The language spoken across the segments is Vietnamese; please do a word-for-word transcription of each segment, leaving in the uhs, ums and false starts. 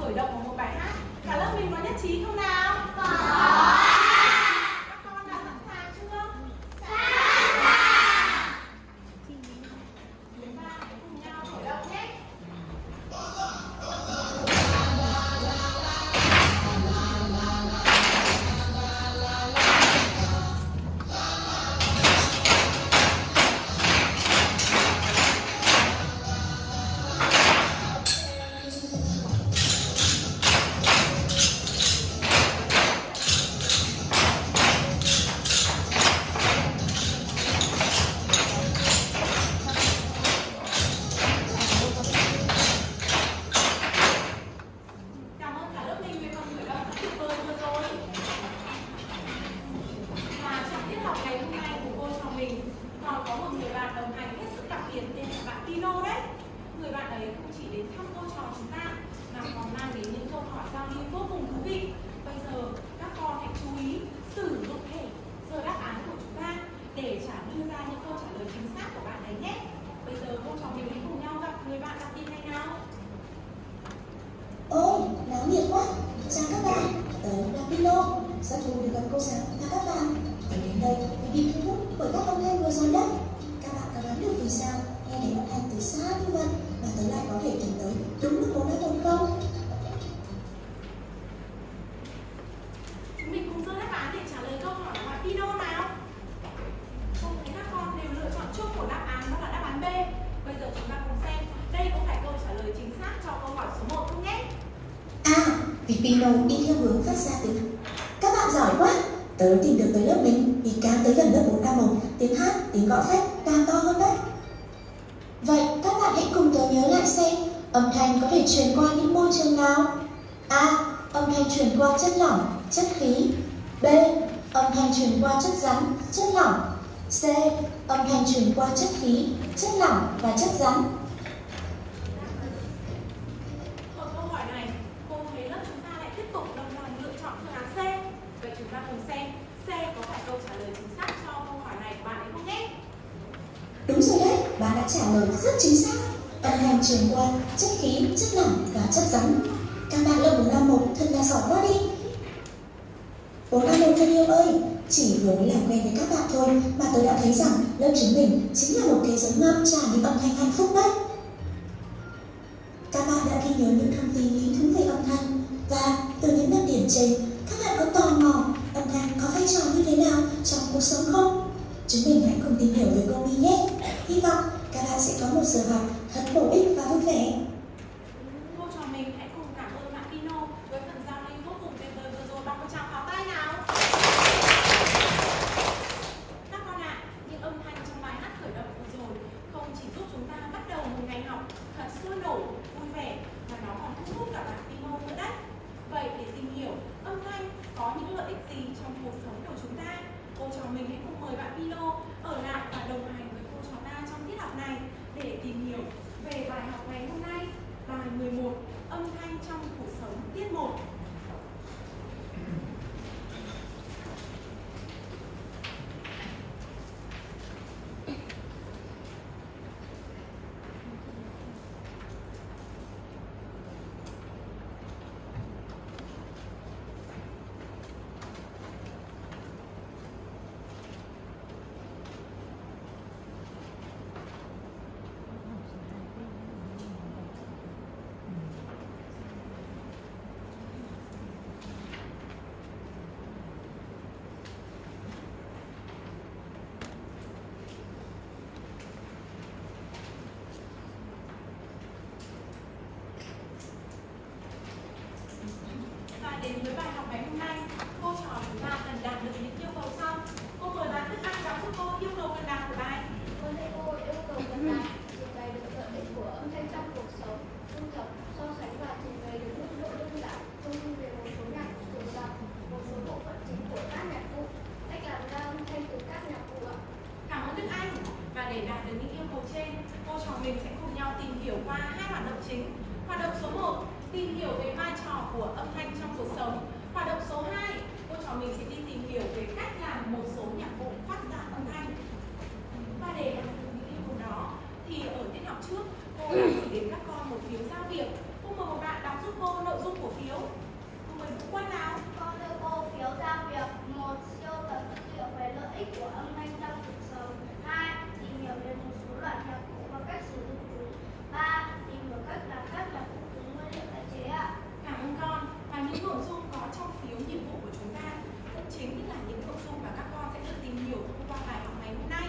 khởi động vào một bài hát. Cả lớp mình có nhất trí không nào? Có. Các con đã sẵn sàng chưa? Sẵn sàng. Chúng ta hãy cùng nhau khởi động nhé. Pino đi theo hướng phát ra tiếng. Các bạn giỏi quá! Tớ tìm được tới lớp mình vì càng tới gần lớp bốn A một, tiếng hát, tiếng gõ phách càng to hơn đấy. Vậy các bạn hãy cùng tớ nhớ lại xem âm thanh có thể truyền qua những môi trường nào? A. Âm thanh truyền qua chất lỏng, chất khí. B. Âm thanh truyền qua chất rắn, chất lỏng. C. Âm thanh truyền qua chất khí, chất lỏng và chất rắn. Đúng rồi đấy, bạn đã trả lời rất chính xác. Âm thanh truyền qua chất khí, chất lỏng và chất rắn. Các bạn lớp bốn A một thật là giỏi quá đi. bốn A một thân yêu ơi, chỉ vừa mới làm quen với các bạn thôi mà tôi đã thấy rằng lớp chúng mình chính là một thế giới ngập tràn những âm thanh hạnh phúc đấy. Các bạn đã ghi nhớ những thông tin lý thú về âm thanh, và từ những đặc điểm trên, các bạn có tò mò âm thanh có vai trò như thế nào trong cuộc sống không? Chúng mình hãy cùng tìm hiểu với cô Mi nhé. Hy vọng các bạn sẽ có một giờ học thật bổ ích và vui vẻ. Cô trò mình hãy cùng cảm ơn bạn Pino với phần giao lưu vô cùng tuyệt vời vừa rồi bằng một tràng pháo tay nào. Các con ạ, à, những âm thanh trong bài hát khởi động vừa rồi không chỉ giúp chúng ta bắt đầu một ngày học thật sôi nổi, vui vẻ mà nó còn thu hút cả bạn Pino nữa đấy. Vậy để tìm hiểu âm thanh có những lợi ích gì trong cuộc sống của chúng ta, cô trò mình hãy cùng mời bạn Pino ở lại và đồng hành với cô trò ta trong tiết học này để tìm hiểu về bài học ngày hôm nay, bài mười một, âm thanh trong cuộc sống tiết một. Đến với bài học ngày hôm nay, cô trò chúng ta cần đạt được những yêu cầu sau. Cô mời bạn Đức Anh giáo giúp cô yêu cầu cần đạt của bài. Cô thầy cô yêu cầu cần đạt trình bày được lợi ích của âm thanh trong cuộc sống, thu thập, so sánh và trình bày được mức độ đơn giản, thông tin về một số nhạc cụ và một số bộ phận chính của các nhạc cụ, cách làm ra âm thanh từ các nhạc cụ. Cảm ơn Đức Anh. Và để đạt được những yêu cầu trên, cô trò mình sẽ cùng nhau tìm hiểu qua hai hoạt động chính. Hoạt động số một, tìm hiểu về vai trò của âm thanh trong cuộc sống. Hoạt động số hai, cô trò mình sẽ đi tìm hiểu về cách làm một số nhạc cụ phát ra âm thanh. Và để làm được những yêu cầu đó thì ở tiết học trước, cô đã gửi đến các con một phiếu giao việc. Cô mời các bạn đọc thức vô nội dung của phiếu. Cùng với phụ quan nào? Con đưa cô phiếu ra việc một siêu tập tư liệu về lợi ích của âm thanh trong cuộc sống. Hai, tìm hiểu về một số loại nhạc cụ và cách sử dụng chúng. Ba, tìm hiểu cách làm các nhạc cụ từ nguyên liệu tái chế ạ. Cảm ơn con. Và những nội dung có trong phiếu nhiệm vụ của chúng ta cũng chính là những nội dung mà các con sẽ được tìm hiểu thông qua bài học ngày hôm nay.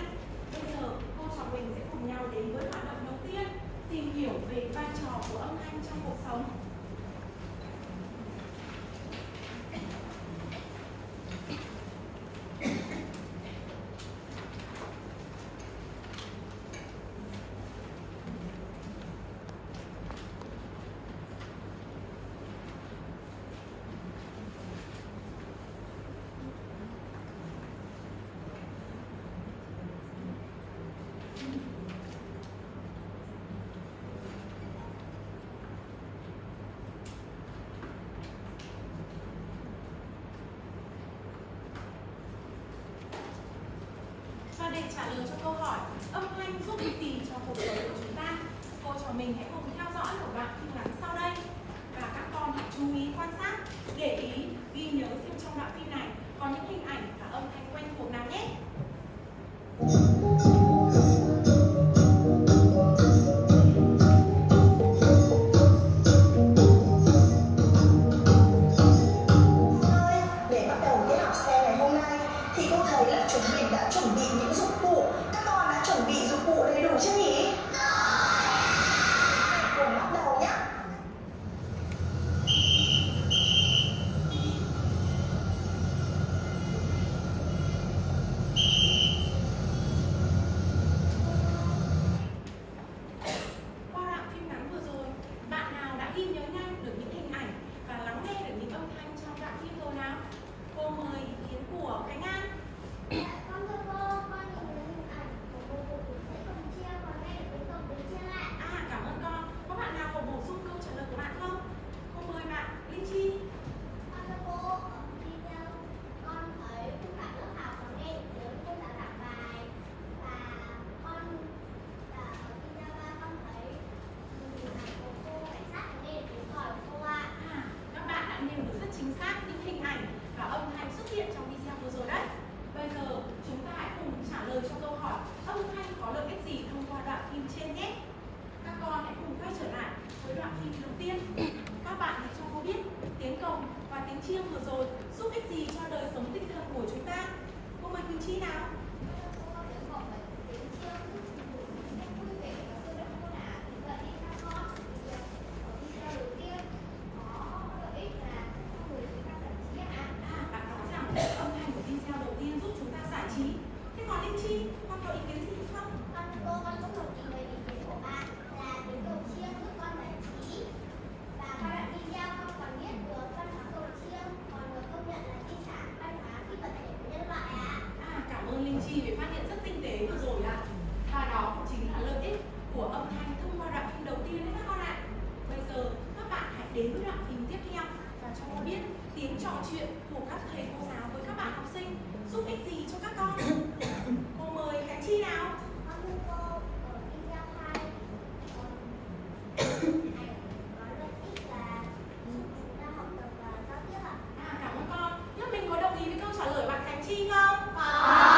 Bây giờ cô và mình sẽ cùng nhau đến với hoạt động đầu tiên, tìm hiểu về vai trò của âm thanh trong cuộc sống. Để trả lời cho câu hỏi âm thanh giúp cái gì cho cuộc sống của chúng ta, cô trò mình hãy cùng theo dõi một đoạn phim ngắn sau đây và các con hãy chú ý quan sát, để ý, ghi nhớ xem trong đoạn phim này có những hình ảnh và âm thanh quen thuộc nào nhé. Bye.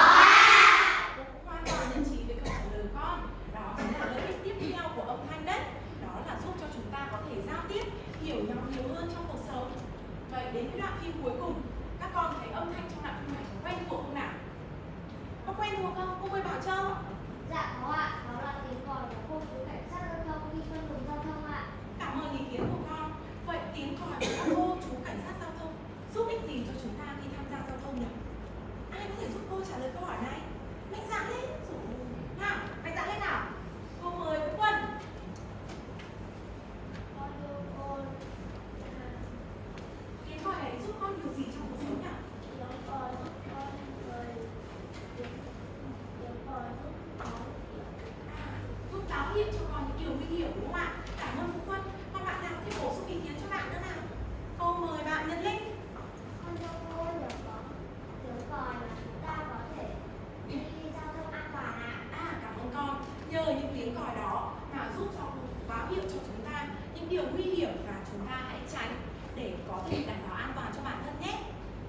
những điều nguy hiểm và chúng ta hãy tránh để có thể đảm bảo an toàn cho bản thân nhé.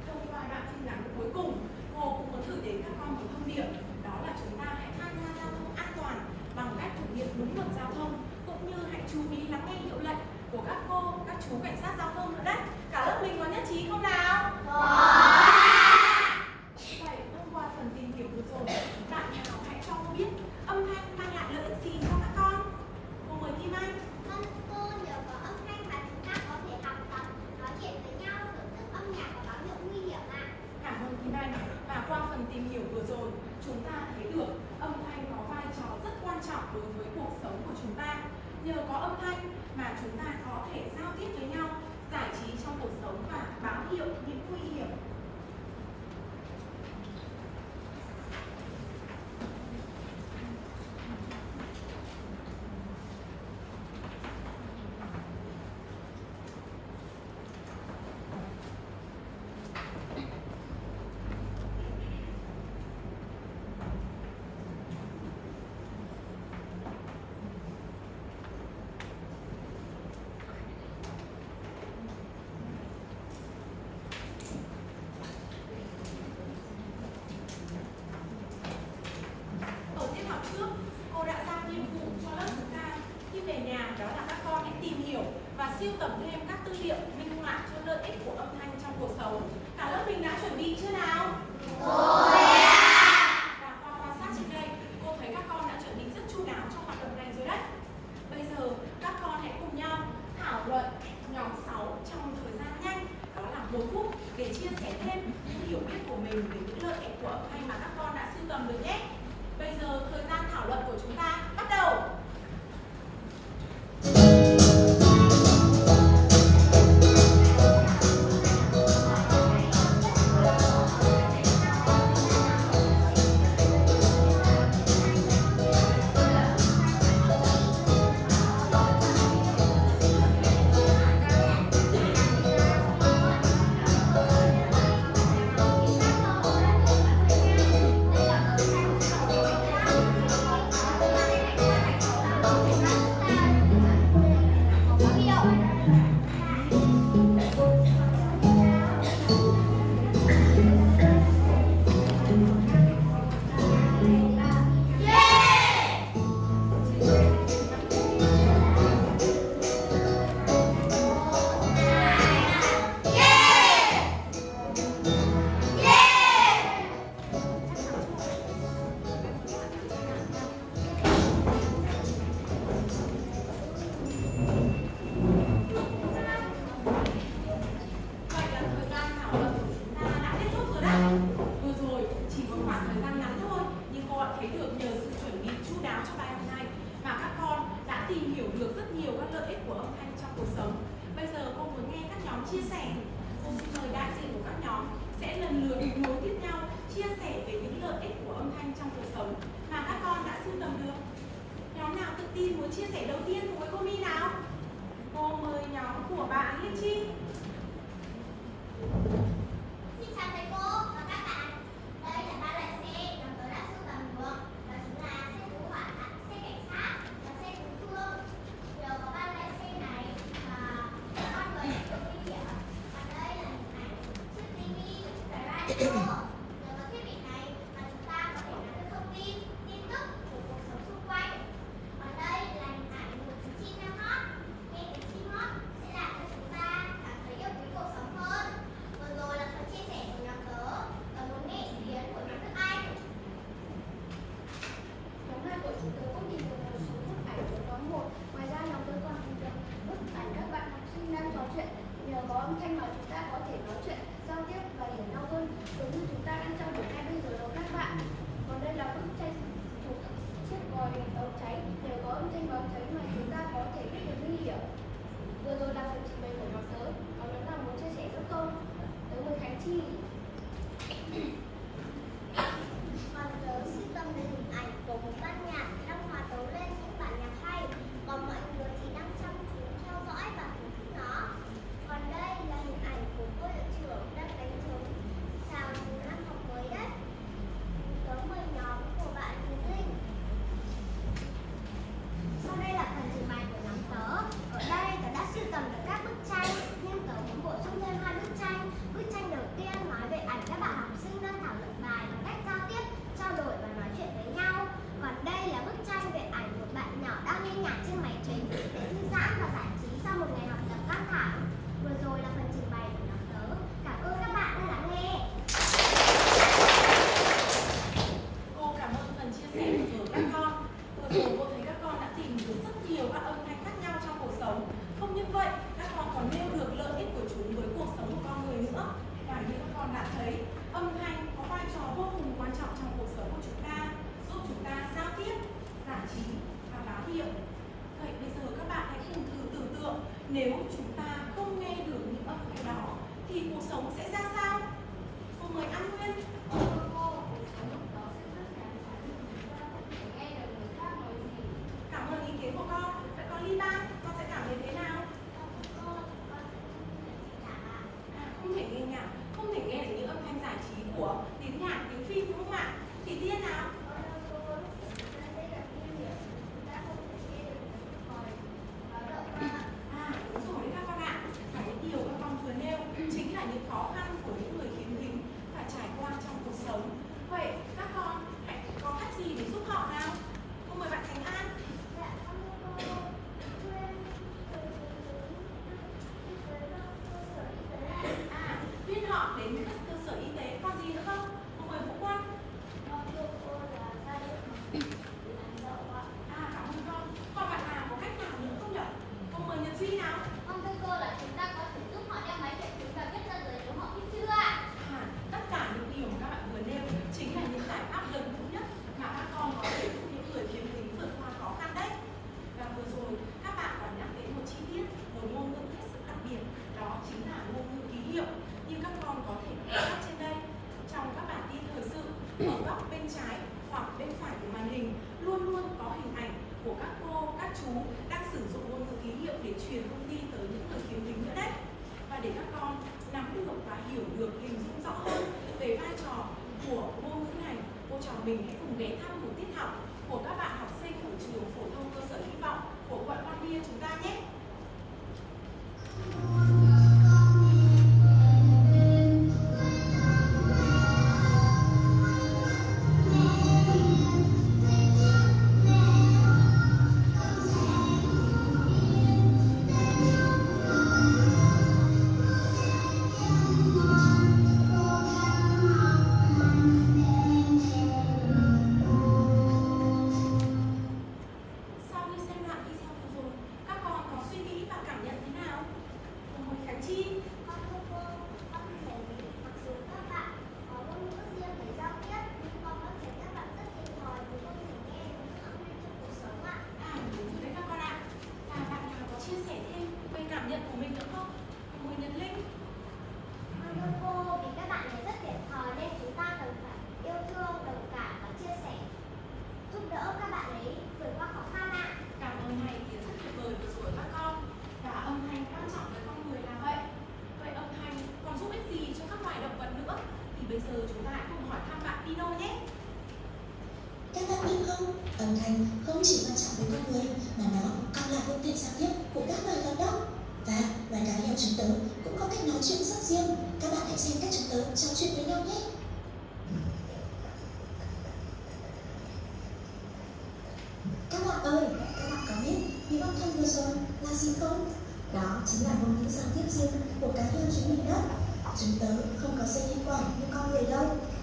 Thông qua đoạn phim ngắn cuối cùng, cô cũng muốn gửi đến các con một thông điệp, đó là chúng ta hãy tham gia giao thông an toàn bằng cách thực hiện đúng luật giao thông, cũng như hãy chú ý lắng nghe hiệu lệnh của các cô, các chú cảnh sát giao thông nữa đấy. Cả lớp mình có nhất trí không nào? Vậy thông qua phần tìm hiểu vừa rồi, bạn nào hãy cho cô biết âm thanh mang lại lợi ích gì cho các con? Cô mời Kim Anh. Vâng, cô nhớ có âm thanh mà chúng ta có thể học tập, nói chuyện với nhau, thưởng thức âm nhạc và báo hiệu nguy hiểm ạ. Cảm ơn Kim Anh. Và qua phần tìm hiểu vừa rồi, chúng ta thấy được âm thanh có vai trò rất quan trọng đối với cuộc sống của chúng ta. Nhờ có âm thanh mà chúng ta có thể giao tiếp với nhau, giải trí trong cuộc sống và báo hiệu những nguy hiểm. Siêu tầm thêm các tư liệu minh họa cho lợi ích của âm thanh trong cuộc sống. Cả lớp mình đã chuẩn bị chưa nào? Rồi ạ. Và qua quan sát trên đây, cô thấy các con đã chuẩn bị rất chu đáo trong hoạt động này rồi đấy. Bây giờ các con hãy cùng nhau thảo luận nhóm sáu trong thời gian nhanh, đó là một phút, để chia sẻ thêm những hiểu biết của mình về những lợi ích của âm thanh mà các con đã siêu tầm được nhé. Bây giờ thời gian thảo luận của chúng ta bắt đầu. Còn mọi người thì đang chăm chú theo dõi và thưởng thức nó. Còn đây là hình ảnh trên máy chính, thư giãn và giải trí sau một ngày học tập căng thẳng. Vừa rồi là phần trình bày của nhóm tớ. Cảm ơn các bạn đã lắng nghe. Cô cảm ơn phần chia sẻ của các con. Vừa rồi cô thấy các con đã tìm được rất nhiều các âm thanh khác nhau trong cuộc sống. Không những vậy, các con còn nêu được lợi ích của chúng với cuộc sống của con người nữa. Và như các con đã thấy, âm thanh có vai trò vô cùng quan trọng trong cuộc sống của chúng ta, giúp chúng ta giao tiếp, giải trí và báo hiệu. Vậy bây giờ các bạn hãy cùng thử tưởng tượng nếu chúng ta không nghe được những âm thanh đó thì cuộc sống sẽ ra sao? Cô mời An Nguyên. Cảm ơn ý kiến của con. Vậy con Lina, con sẽ cảm thấy thế nào? À, không thể nghe nhạc, không thể nghe được những âm thanh giải trí của tiếng nhạc, tiếng phim đúng không ạ? Thì Tiên nào?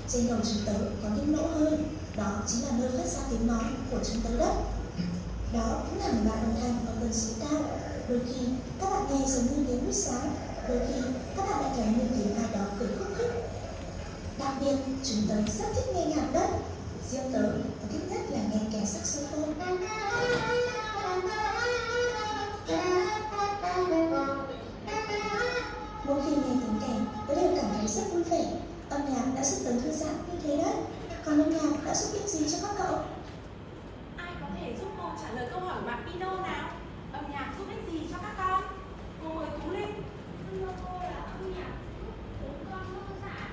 Trên đầu chúng tớ có những lỗ hơi, đó chính là nơi phát ra tiếng nói của chúng tớ đấy. Đó cũng là một loại âm thanh ở tần số cao. Đôi khi các bạn nghe giống như tiếng buổi sáng, đôi khi các bạn lại kèm những tiếng ai đó cười khúc khích. Đặc biệt chúng tớ rất thích nghe nhạc đấy. Riêng tớ tớ thích nhất là nghe kèm saxophone. Mỗi khi nghe tiếng kèm, tớ đều cảm thấy rất vui vẻ. Âm nhạc đã giúp tớ thư giãn như thế đấy. Còn âm nhạc đã giúp ích gì cho các cậu? Ai có thể giúp cô trả lời câu hỏi của bạn Pino nào? Âm nhạc giúp ích gì cho các con? Cô mời Tú Linh. Thưa cô là âm nhạc giúp chúng con thư giãn,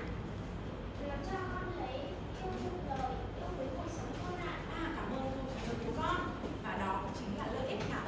làm cho con thấy yêu cuộc đời, yêu với cuộc sống con ạ. À, cảm ơn cô trả lời của con. Và đó chính là lợi ích cả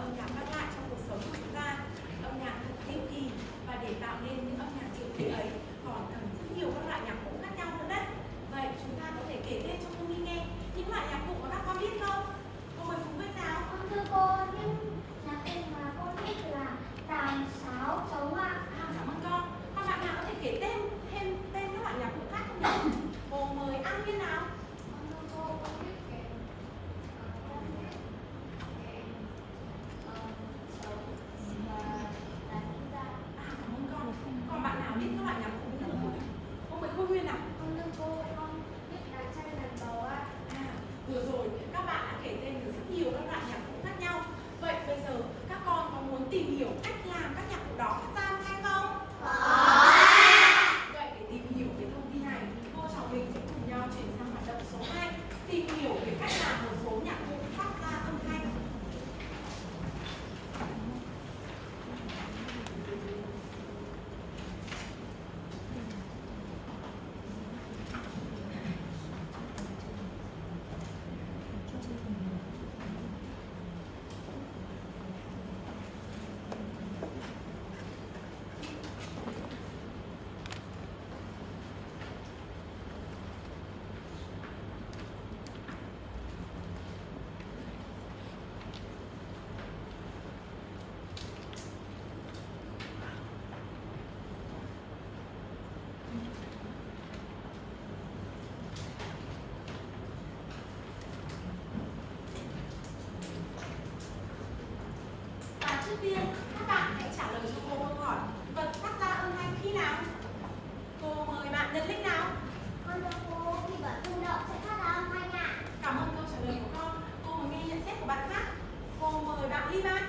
trước tiên các bạn hãy trả lời cho cô câu hỏi vật phát ra âm thanh khi nào. Cô mời bạn nhấn link nào. Con thưa cô, khi vật rung động sẽ phát ra âm thanh ạ. Cảm ơn câu trả lời của con. Cô mời nghe nhận xét của bạn khác. Cô mời bạn Liban.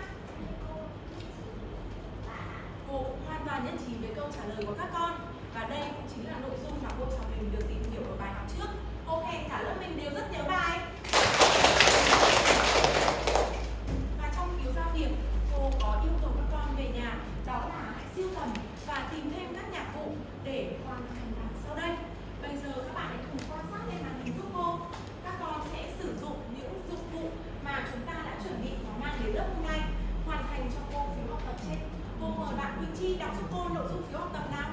Cô hoàn toàn nhất trí với câu trả lời của các con và đây cũng chính là nội dung mà cô trò mình được tìm hiểu ở bài học trước. Cô khen cả lớp mình đều rất nhớ bài. Và trong phiếu giao việc, cô có yêu cầu các con về nhà đó là hãy siêu tầm và tìm thêm các nhạc cụ để hoàn thành bài sau đây. Bây giờ các bạn hãy cùng quan sát lên màn hình giúp cô. Các con sẽ sử dụng những dụng cụ mà chúng ta đã chuẩn bị và mang đến lớp hôm nay hoàn thành cho cô phiếu học tập trên. Cô mời bạn Quỳnh Chi đọc cho cô nội dung phiếu học tập nào.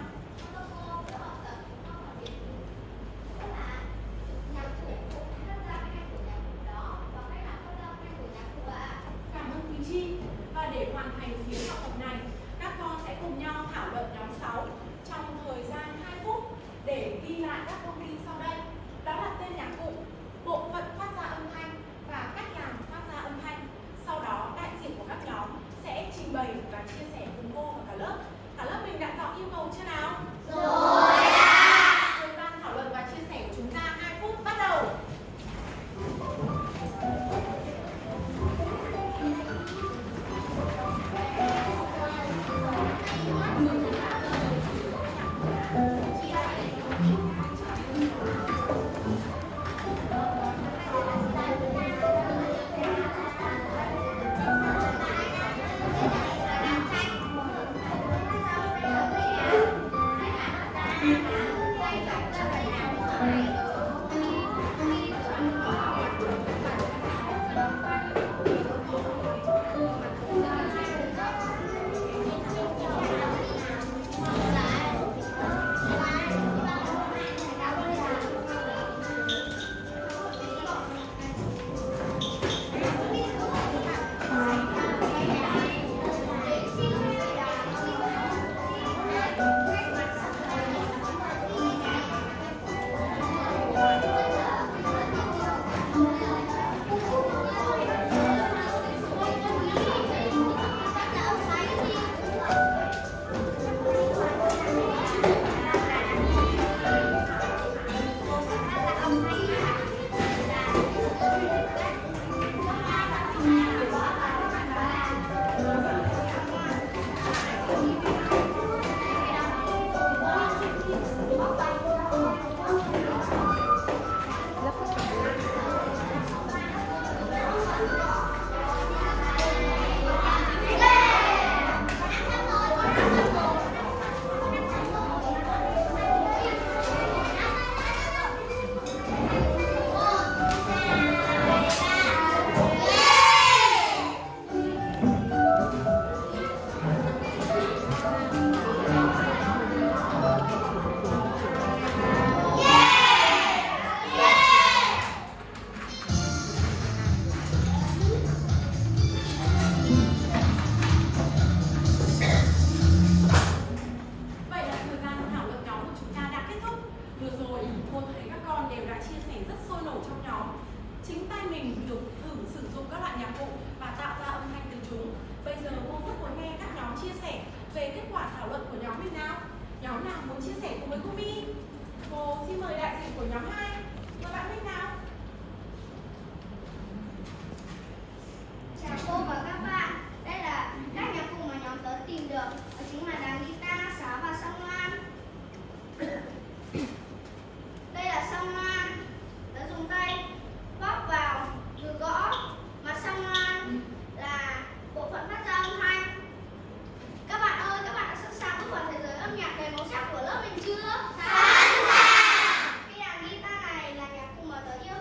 Và để hoàn thành phiếu học tập này, các con sẽ cùng nhau thảo luận nhóm sáu trong thời gian hai phút để ghi lại các thông tin sau đây. Đó là tên nhạc cụ, bộ phận phát ra âm thanh và cách làm phát ra âm thanh. Sau đó đại diện của các nhóm sẽ trình bày và chia sẻ cùng cô và cả lớp. Cả lớp mình đã rõ yêu cầu chưa nào? Rồi ạ. Thời gian thảo luận và chia sẻ của chúng ta hai phút, bắt đầu. Chưa? Sẵn sàng! Cái đàn guitar này là nhạc cụ mà tớ yêu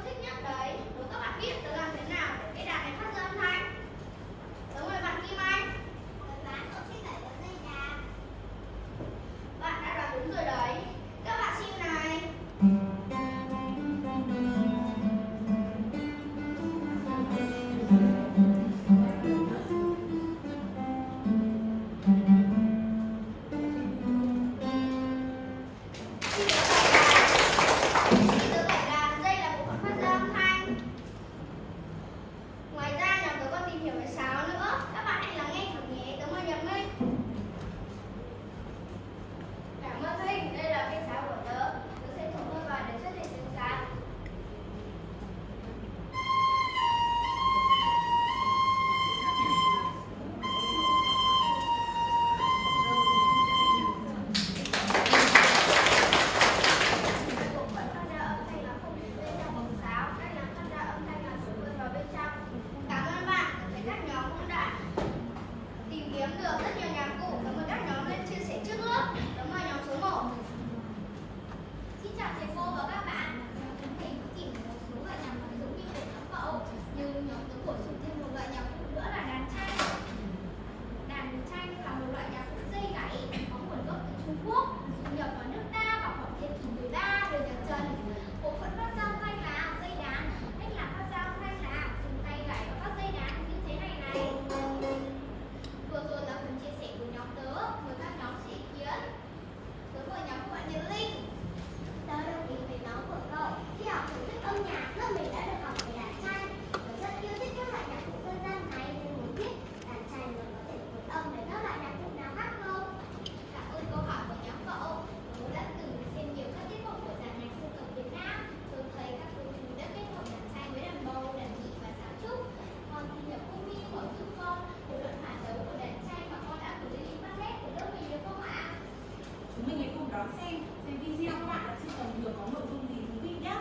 đón xem cái video các bạn đã sưu tầm được có nội dung gì thú vị nhé.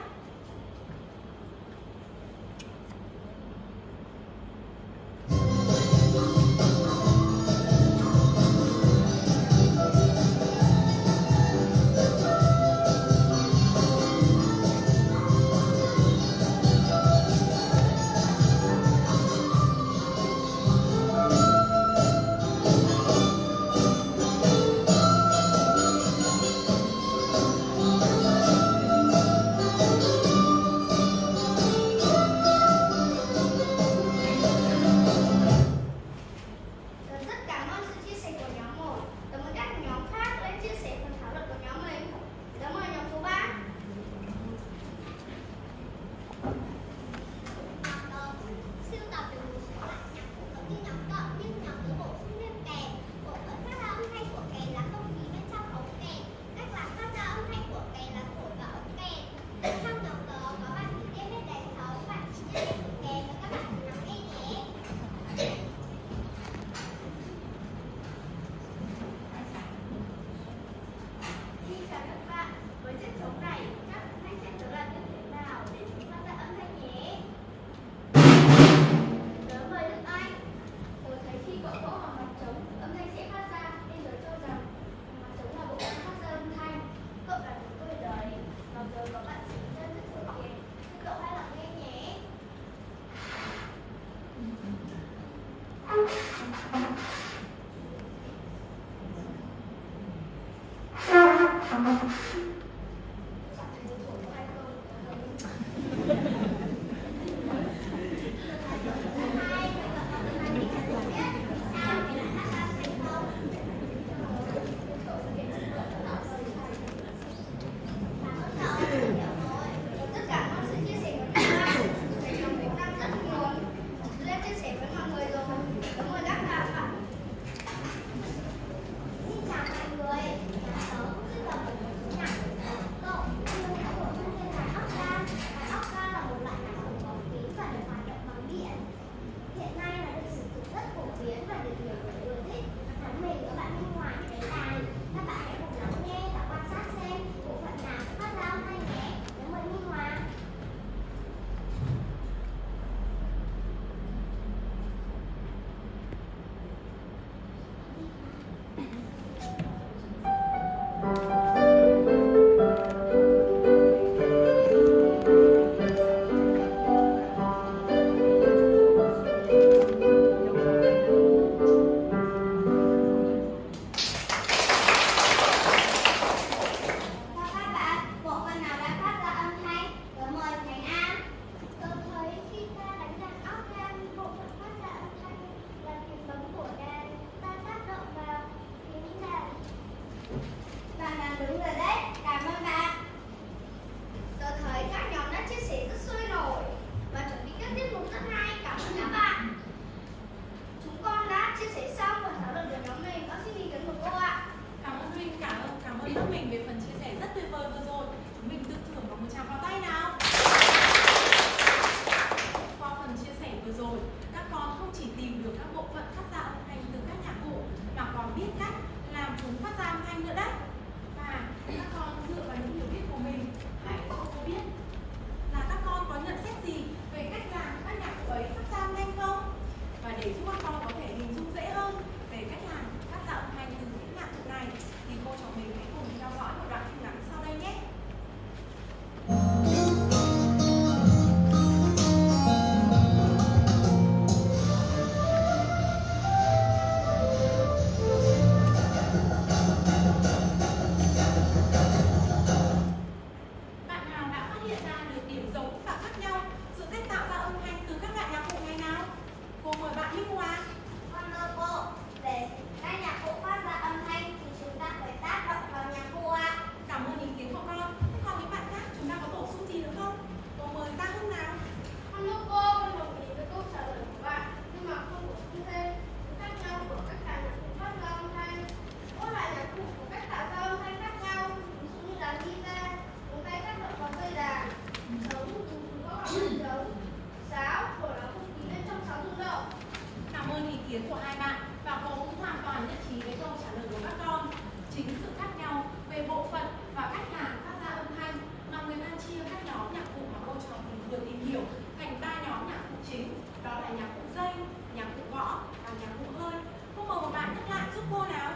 Và cô cũng hoàn toàn nhất trí với câu trả lời của các con. Chính sự khác nhau về về bộ phận và cách làm phát ra âm thanh. Mà người ta chia các nhóm nhạc cụ mà cô trò mình vừa tìm hiểu thành ba nhóm nhạc cụ chính, đó là nhạc cụ dây, nhạc cụ gõ và nhạc cụ hơi. Cô mời một bạn nhắc lại giúp cô nào.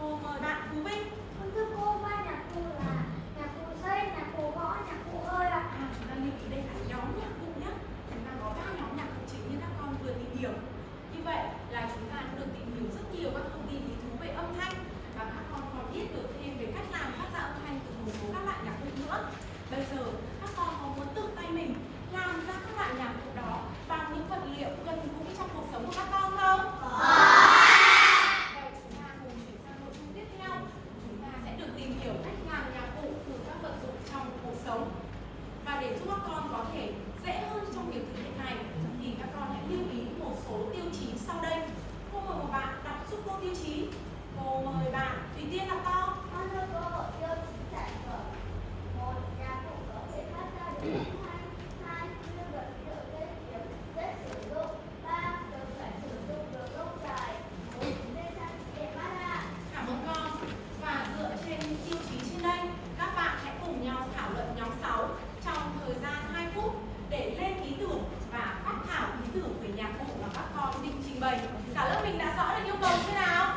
Cô mời bạn Phú Vinh. Con thưa cô, ba nhạc cụ là nhạc cụ dây, nhạc cụ gõ, nhạc cụ hơi ạ. À, chúng ta lưu ý đây là nhóm nhạc cụ nhé. Chúng ta có ba nhóm nhạc cụ chính như các con vừa tìm hiểu. Như vậy là chúng ta cũng được tìm hiểu rất nhiều các thông tin lý thú về âm thanh và các con còn biết được thêm về cách làm phát ra âm thanh từ một số các loại nhạc cụ nữa. Bây giờ các con có muốn tự tay mình làm ra các loại nhạc cụ đó bằng những vật liệu gần gũi trong cuộc sống của các con không? Vậy chúng ta cùng chuyển sang nội dung tiếp theo. Chúng ta sẽ được tìm hiểu cách làm nhạc cụ từ các vật dụng trong cuộc sống. Và để giúp các con có thể dễ hơn trong việc thực hiện này thì các con hãy lưu ý một số tiêu chí sau đây. Cô mời một bạn đọc giúp cô tiêu chí. Cô mời bạn Thủy Tiên đọc to. Con thưa cô, tiêu chí sản phẩm một nhà cụ có thể phát ra được âm thanh, hai nguyên vật liệu dễ kiếm, dễ sử dụng, ba được phải sử dụng được lâu dài, bốn nên trang bị để mát hạ. Cảm ơn con. Và dựa trên những tiêu chí trên đây, các bạn hãy cùng nhau thảo luận nhóm sáu trong thời gian hai phút để lên ý tưởng và phát thảo ý tưởng về nhạc cụ mà các con định trình bày. Cả lớp mình đã rõ được yêu cầu chưa nào?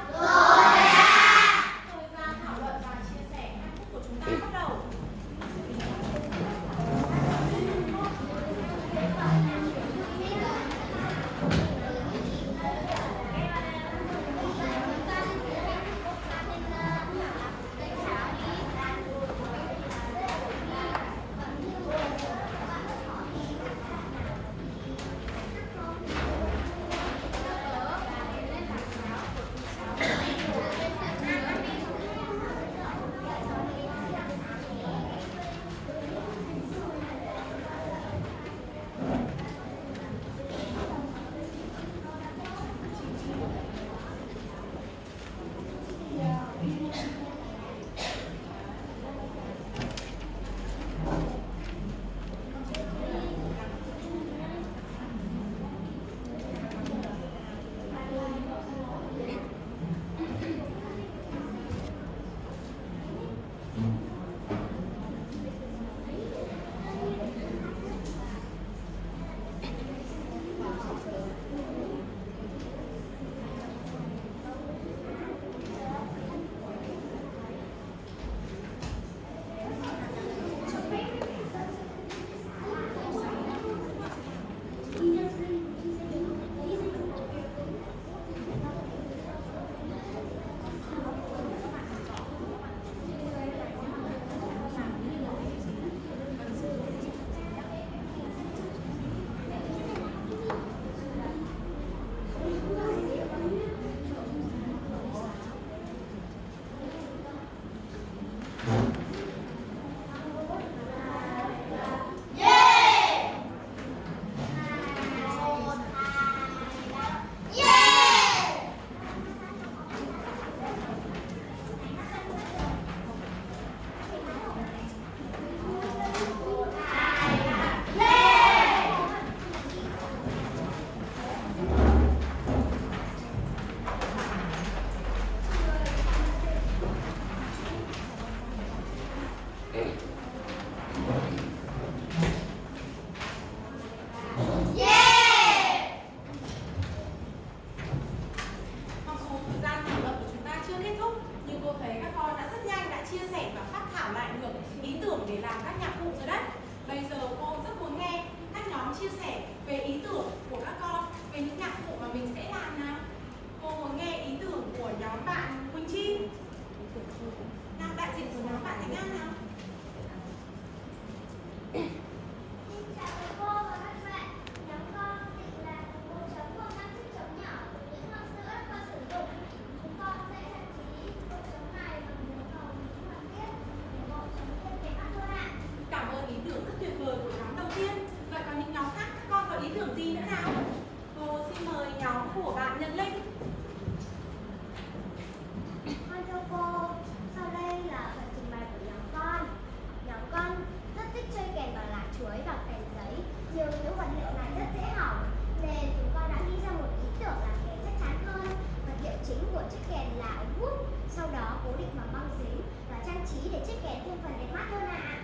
trang trí để chiếc kẻ thêm phần đẹp mắt hơn ạ. À.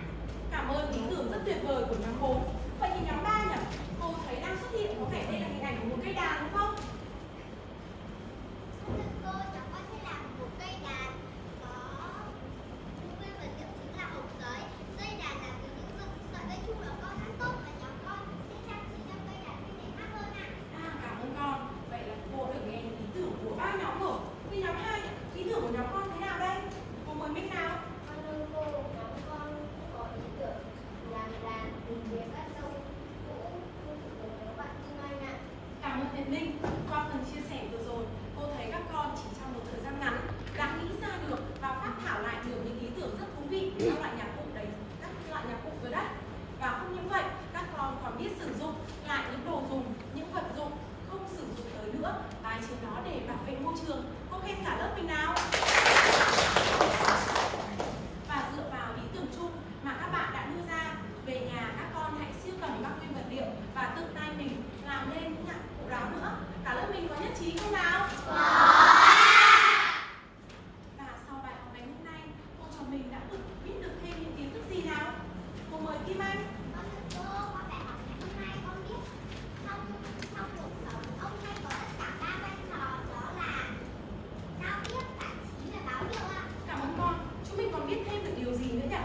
Cảm ơn ý tưởng rất tuyệt vời của nhóm bốn. Vậy thì nhóm ba nhỉ? Cô thấy đang xuất hiện có vẻ đây là hình ảnh của một cây đàn đúng không? Qua phần chia sẻ vừa rồi, cô thấy các con chỉ trong một thời gian ngắn đã nghĩ ra được và phát thảo lại được những ý tưởng rất thú vị của các loại nhạc cụ đấy, các loại nhạc cụ rồi đấy. Và không những vậy, các con còn biết sử dụng lại những đồ dùng, những vật dụng không sử dụng tới nữa, tái chế nó để bảo vệ môi trường. Cô khen cả lớp mình nào! Và dựa vào ý tưởng chung mà các bạn đã đưa ra, về nhà các con hãy sưu tầm các nguyên vật liệu và tự tay mình làm nên những nhạc cụ đó nữa. Cả lớp mình có nhất trí không nào? Wow. Và sau bài học ngày hôm nay, cô trò mình đã được biết được thêm những kiến thức gì nào? Cô mời Kim Anh. Con thưa cô, qua bài học ngày hôm nay con biết trong trong cuộc sống ông hay có tất cả ba vai trò, đó là giao tiếp, tản trí và báo hiệu ạ. Cảm ơn con. Chúng mình còn biết thêm được điều gì nữa nhỉ?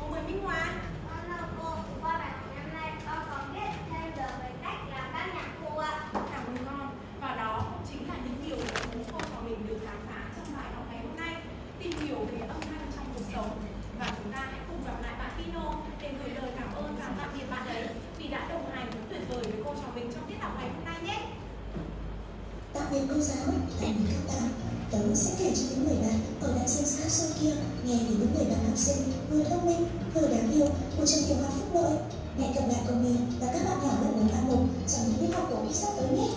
Cô mời Minh Hoa. Con thưa cô, qua bài học ngày hôm nay con còn biết thêm được về cách làm các nhạc cụ ạ. Cảm ơn con. Và đó cũng chính là những điều mà bố cô và mình được khám phá trong bài học ngày hôm nay, tìm hiểu về âm thanh trong cuộc sống. Và chúng ta hãy cùng gặp lại bạn Kino để gửi lời cảm ơn và tạm biệt bạn ấy vì đã đồng hành tuyệt vời với cô trò mình trong tiết học ngày hôm nay nhé. Tạm biệt cô giáo, tạm biệt các bạn. Tớ sẽ kể cho những người bạn ở đang xem sát sau kia nghe đến những người bạn học sinh vừa thông minh vừa đáng yêu của trường tiểu học Phúc Lợi. Hẹn gặp lại của mình và các bạn nhỏ bạn của hạng mục trong những tiết học của Mỹ sắp tới nhé.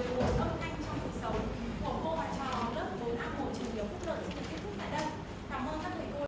Thank you.